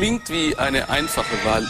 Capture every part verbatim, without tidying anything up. Klingt wie eine einfache Wahl.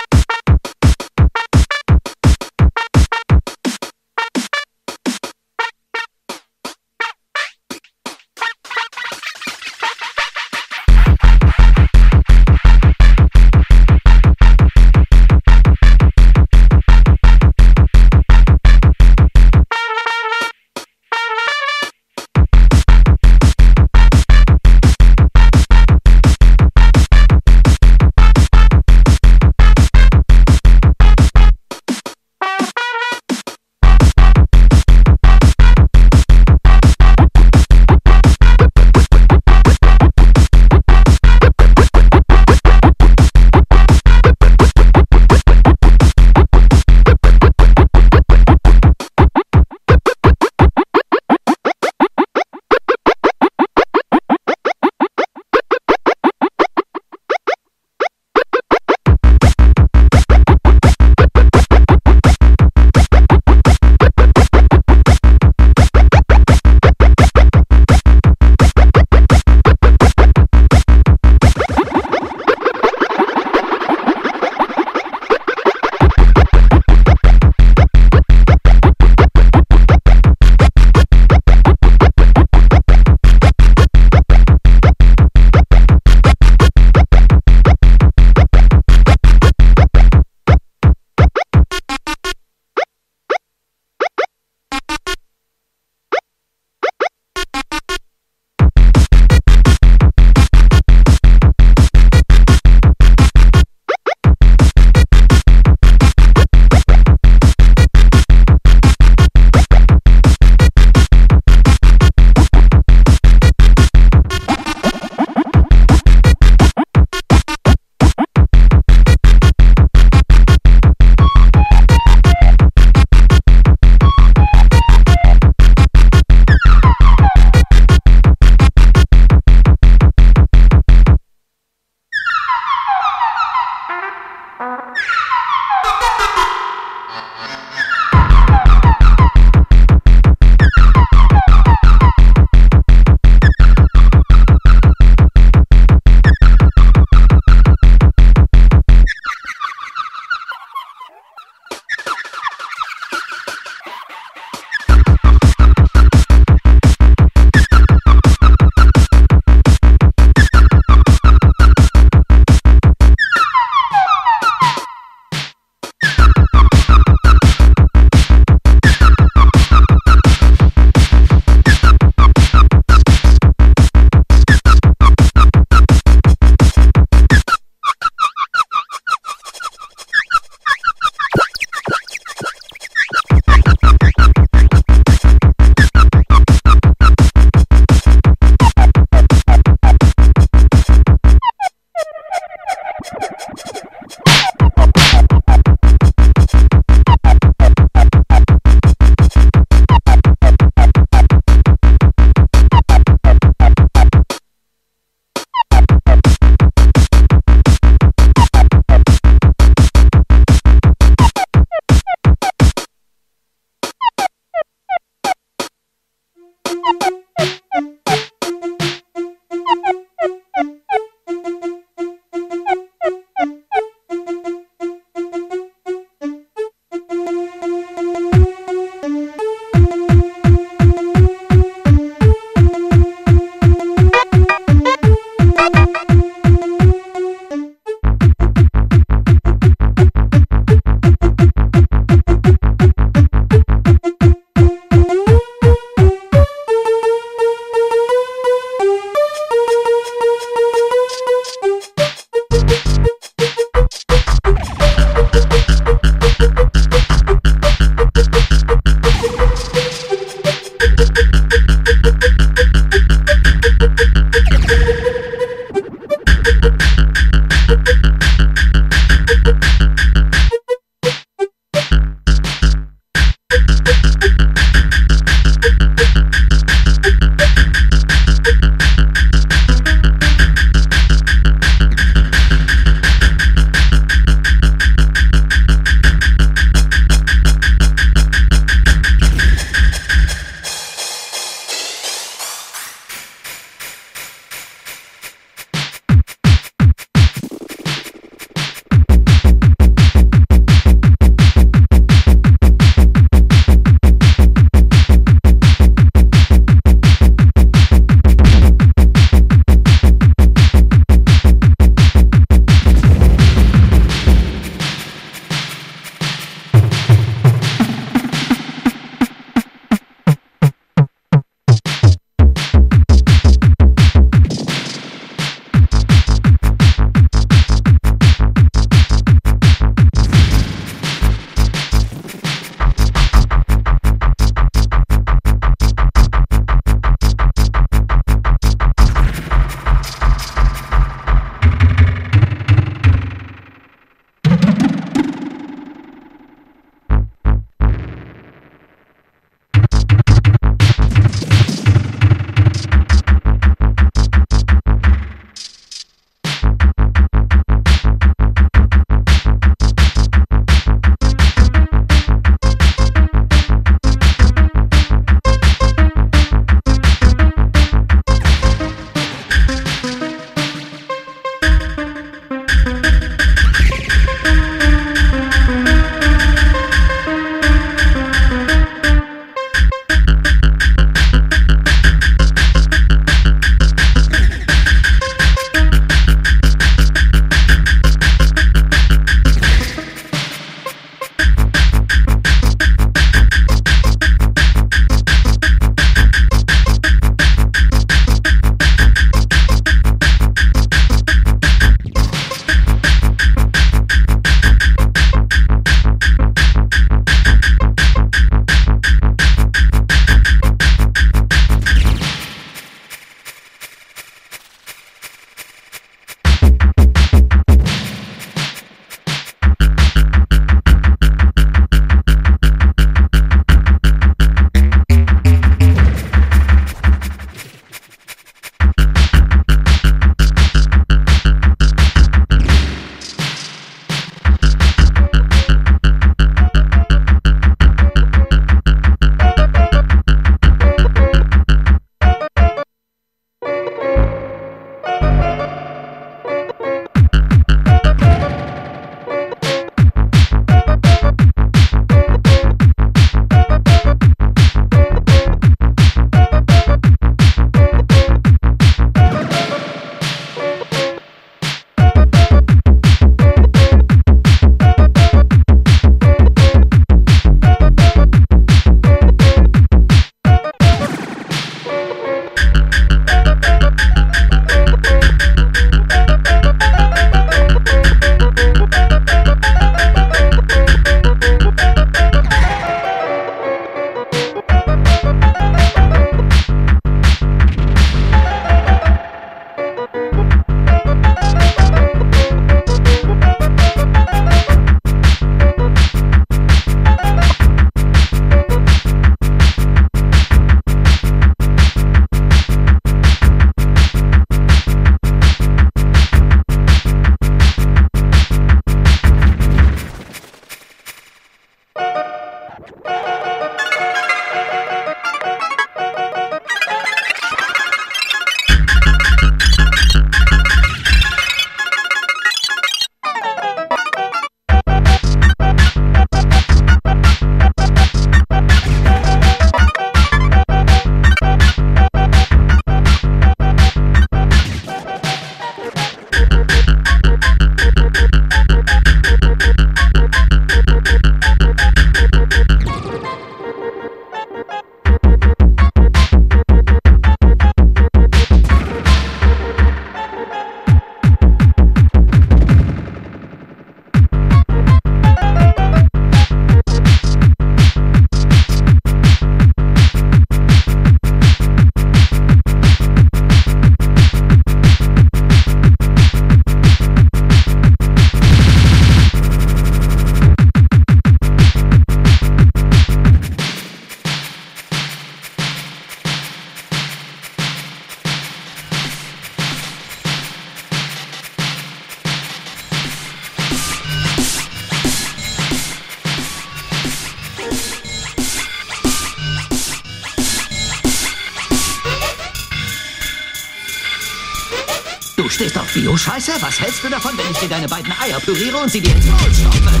stehst doch wie Scheiße. Was hältst du davon, wenn ich dir deine beiden Eier püriere und sie dir ins Maul stopfe?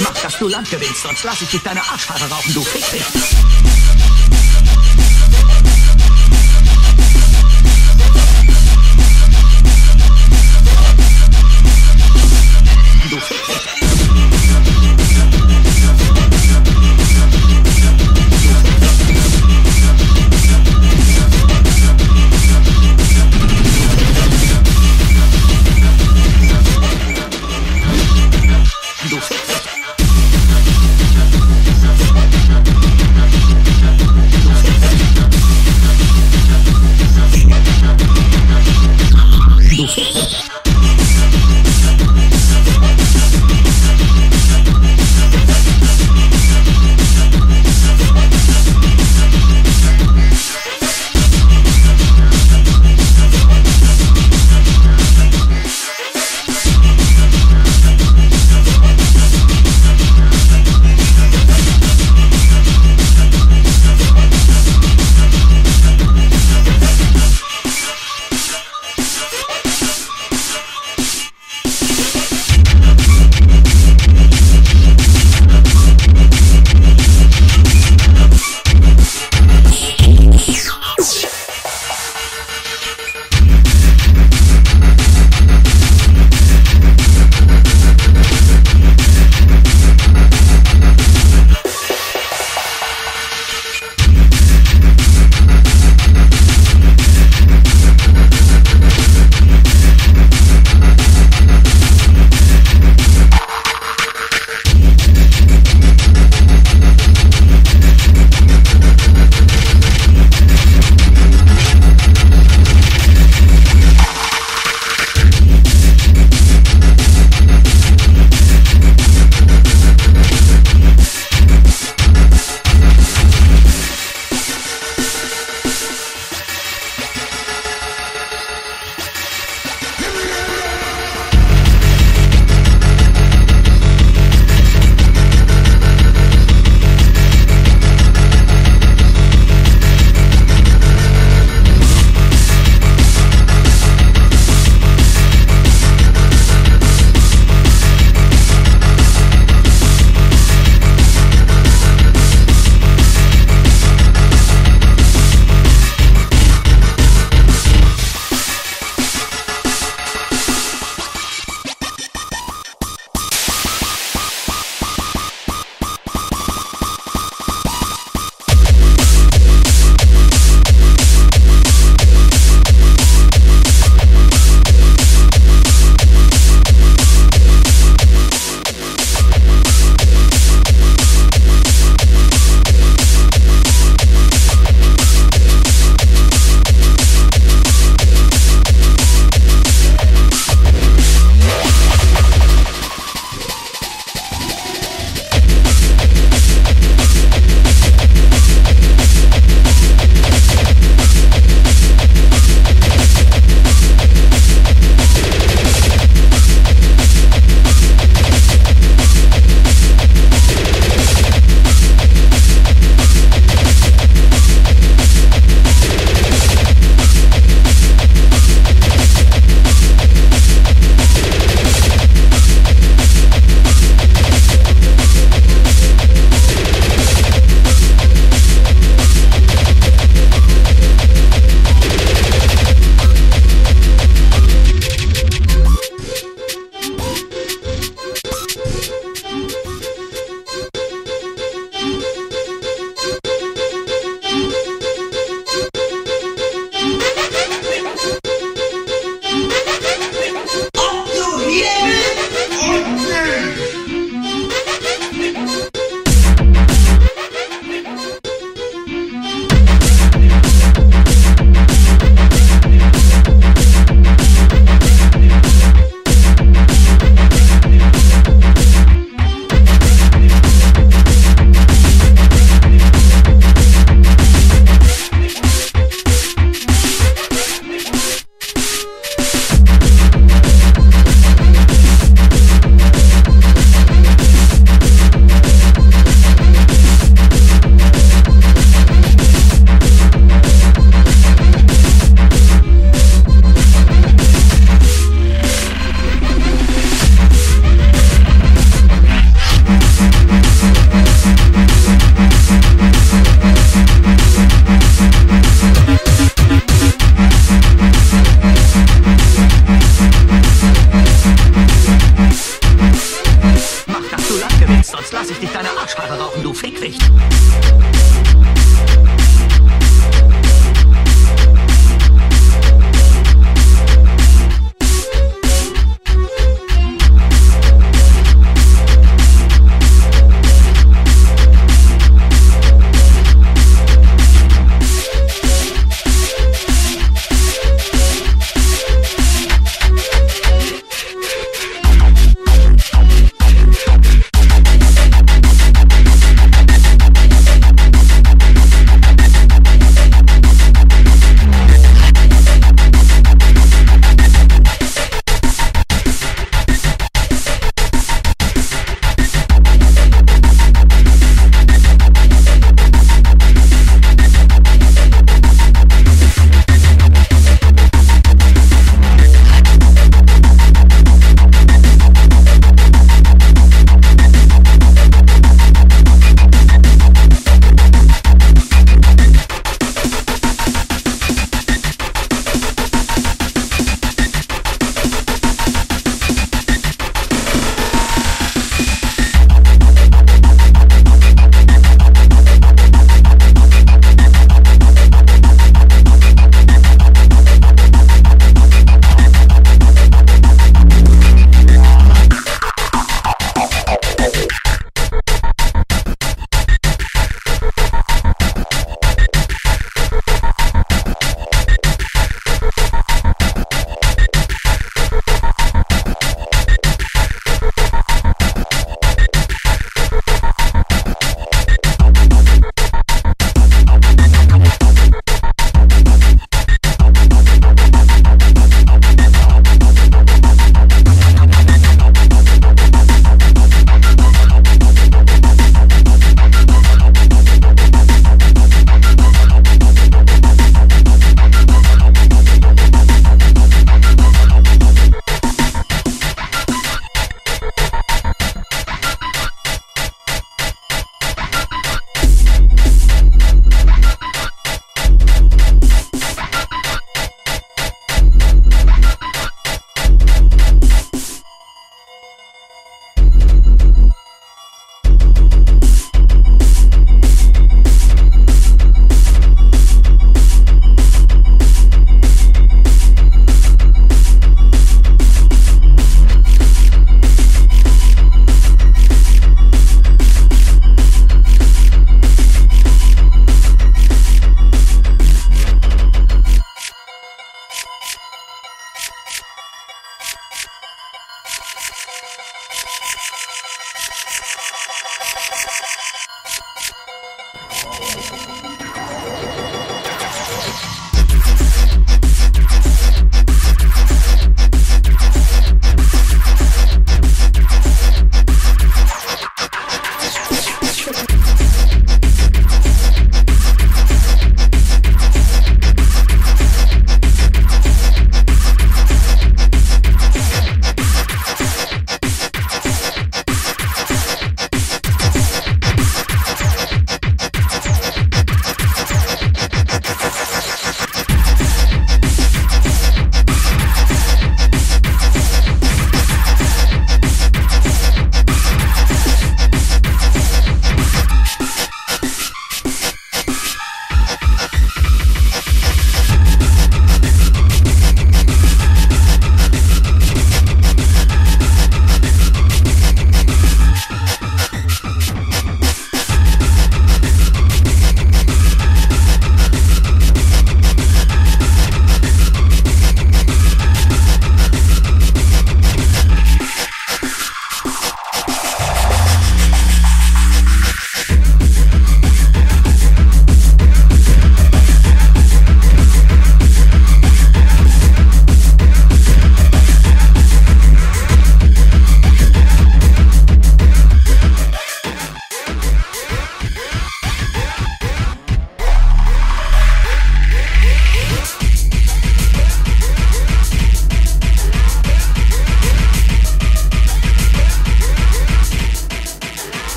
Mach, dass du Land gewinnst, sonst lass ich dich deine Arschhaare rauchen, du Fickfick.